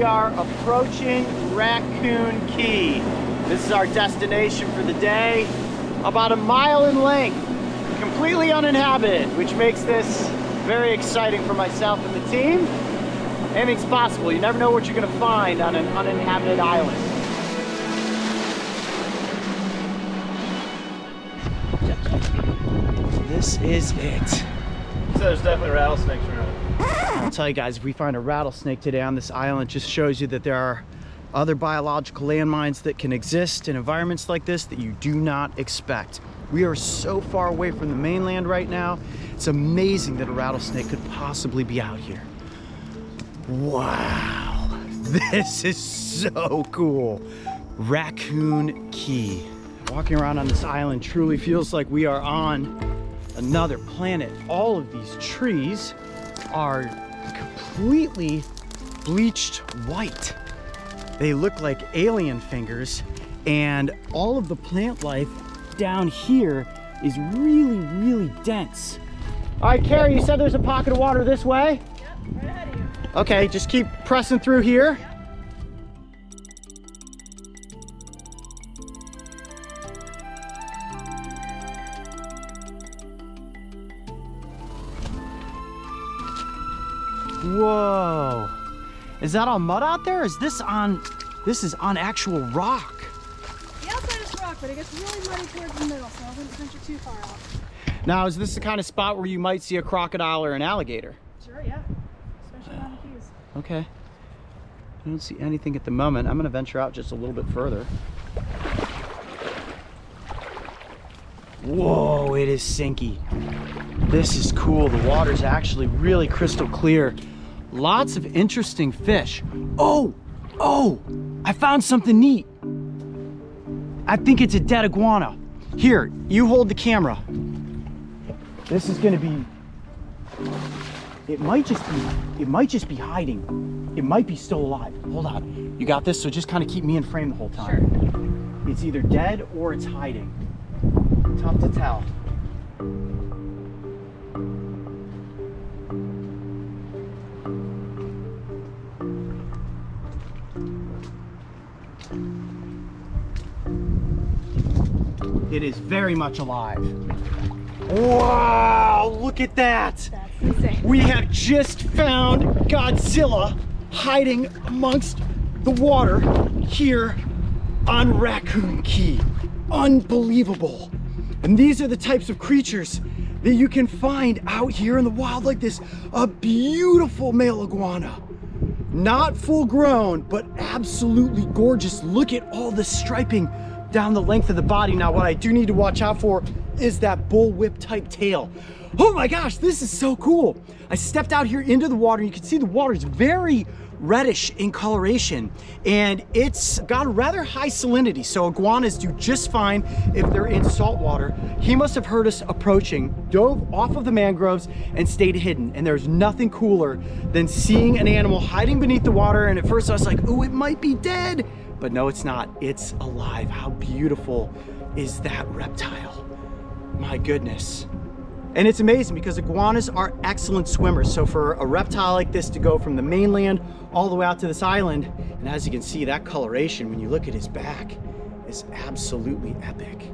We are approaching Raccoon Key. This is our destination for the day. About a mile in length, completely uninhabited, which makes this very exciting for myself and the team. Anything's possible. You never know what you're going to find on an uninhabited island. This is it. So there's definitely rattlesnakes around. I'll tell you guys, if we find a rattlesnake today on this island, it just shows you that there are other biological landmines that can exist in environments like this that you do not expect. We are so far away from the mainland right now. It's amazing that a rattlesnake could possibly be out here. Wow, this is so cool. Raccoon Key. Walking around on this island truly feels like we are on another planet. All of these trees are completely bleached white. They look like alien fingers, and all of the plant life down here is really, really dense. All right, Carrie, you said there's a pocket of water this way? Yep, right ahead of you. Okay, just keep pressing through here. Yep. Whoa. Is that all mud out there? Is this on, this is on actual rock? The outside is rock, but it gets really muddy towards the middle, so I wouldn't venture too far out. Now, is this the kind of spot where you might see a crocodile or an alligator? Sure, yeah. Especially on the keys. Okay. I don't see anything at the moment. I'm gonna venture out just a little bit further. Whoa, it is sinky. This is cool. The water's actually really crystal clear. Lots of interesting fish. Oh, I found something neat. I think it's a dead iguana. Here, you hold the camera. This is gonna be, it might just be hiding. It might be still alive. Hold on, you got this? So just kind of keep me in frame the whole time. Sure. It's either dead or it's hiding. Tough to tell. It is very much alive. Wow, look at that. That's insane. We have just found Godzilla hiding amongst the water here on Raccoon Key. Unbelievable. And these are the types of creatures that you can find out here in the wild like this. A beautiful male iguana. Not full grown, but absolutely gorgeous. Look at all the striping down the length of the body. Now, what I do need to watch out for is that bullwhip type tail. Oh my gosh, this is so cool. I stepped out here into the water, and you can see the water is very reddish in coloration, and it's got a rather high salinity, so iguanas do just fine if they're in salt water. He must have heard us approaching, dove off of the mangroves, and stayed hidden, and there's nothing cooler than seeing an animal hiding beneath the water, and at first I was like, oh, it might be dead. But no, it's not, it's alive. How beautiful is that reptile? My goodness. And it's amazing because iguanas are excellent swimmers. So for a reptile like this to go from the mainland all the way out to this island, and as you can see, that coloration, when you look at his back, is absolutely epic.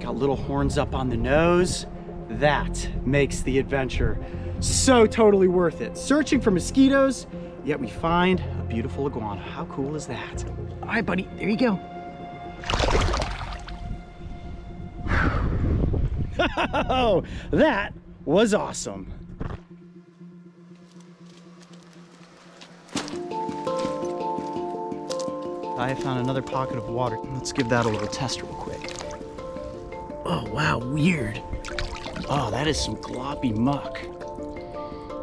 Got little horns up on the nose. That makes the adventure so totally worth it. Searching for mosquitoes, yet we find a beautiful iguana. How cool is that? All right, buddy, there you go. Oh, that was awesome. I found another pocket of water. Let's give that a little test real quick. Oh, wow, weird. Oh, that is some gloppy muck.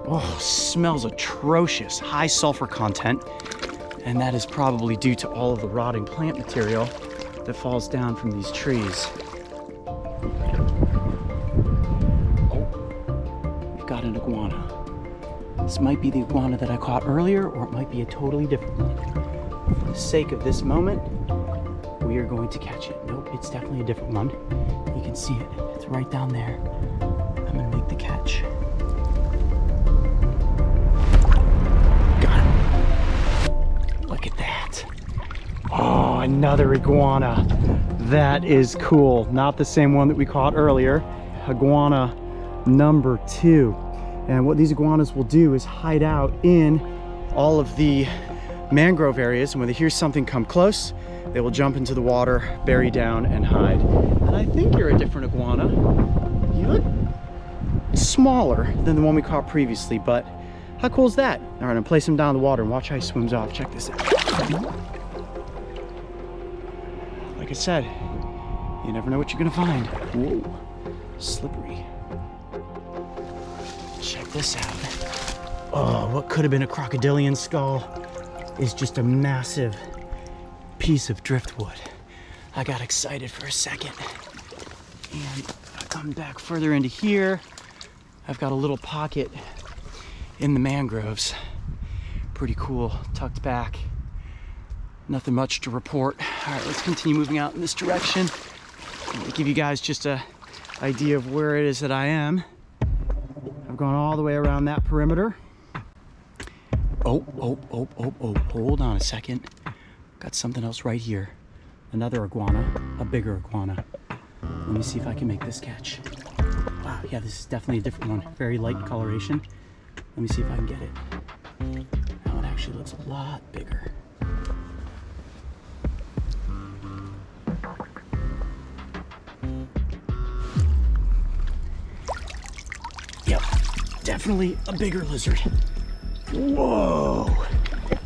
Oh, smells atrocious, high sulfur content, and that is probably due to all of the rotting plant material that falls down from these trees. Oh, we've got an iguana. This might be the iguana that I caught earlier, or it might be a totally different one. For the sake of this moment, we are going to catch it. Nope, it's definitely a different one. You can see it, it's right down there. I'm gonna make the catch. another iguana. That is cool. Not the same one that we caught earlier. Iguana number 2. And what these iguanas will do is hide out in all of the mangrove areas, and when they hear something come close, they will jump into the water, bury down, and hide. And I think you're a different iguana. You look smaller than the one we caught previously, but how cool is that? All right, I'm gonna place him down in the water and watch how he swims off. Check this out. Like I said, you never know what you're gonna find. Whoa, slippery. Check this out. Oh, what could have been a crocodilian skull is just a massive piece of driftwood. I got excited for a second. And I come back further into here. I've got a little pocket in the mangroves. Pretty cool, tucked back. Nothing much to report. All right, let's continue moving out in this direction. I'm gonna give you guys just an idea of where it is that I am. I've gone all the way around that perimeter. Oh, hold on a second. Got something else right here. Another iguana, a bigger iguana. Let me see if I can make this catch. Wow, yeah, this is definitely a different one. Very light coloration. Let me see if I can get it. That one actually looks a lot bigger. Yep, definitely a bigger lizard. Whoa,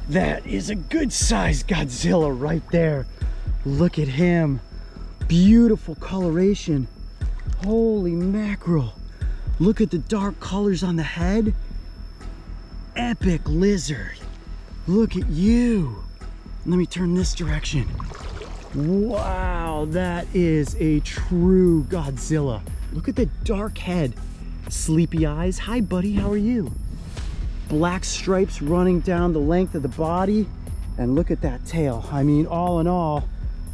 that is a good sized Godzilla right there. Look at him. Beautiful coloration. Holy mackerel. Look at the dark colors on the head. Epic lizard. Look at you. Let me turn this direction. Wow, that is a true Godzilla. Look at the dark head. Sleepy eyes. Hi, buddy. How are you? Black stripes running down the length of the body. And look at that tail. I mean, all in all,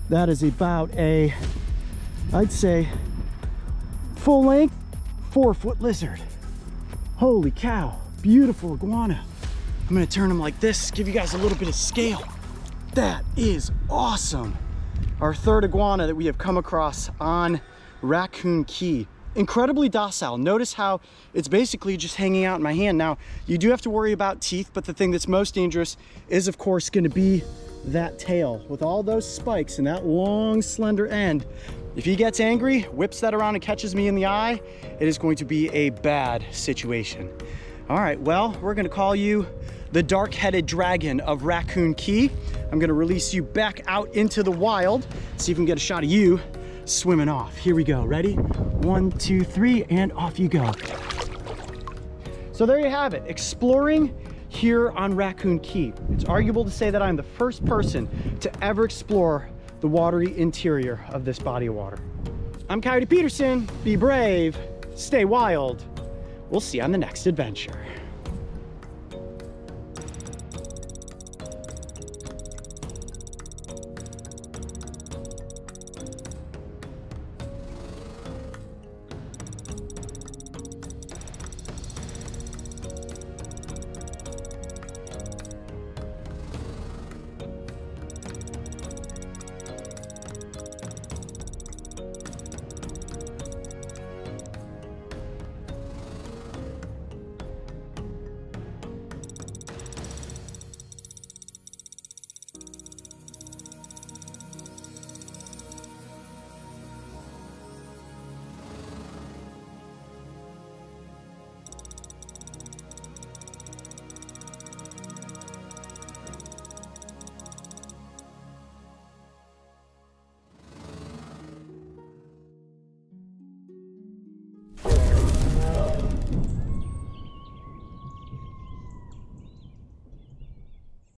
that is about a, I'd say, full length 4-foot lizard. Holy cow. Beautiful iguana. I'm gonna turn him like this, give you guys a little bit of scale. That is awesome. Our third iguana that we have come across on Raccoon Key. Incredibly docile. Notice how it's basically just hanging out in my hand. Now, you do have to worry about teeth, but the thing that's most dangerous is, of course, gonna be that tail. With all those spikes and that long, slender end, if he gets angry, whips that around and catches me in the eye, it is going to be a bad situation. All right, well, we're gonna call you the dark-headed dragon of Raccoon Key. I'm gonna release you back out into the wild, see if we can get a shot of you swimming off. Here we go, ready? 1, 2, 3, and off you go. So there you have it, exploring here on Raccoon Key. It's arguable to say that I'm the first person to ever explore the watery interior of this body of water. I'm Coyote Peterson. Be brave, stay wild. We'll see you on the next adventure.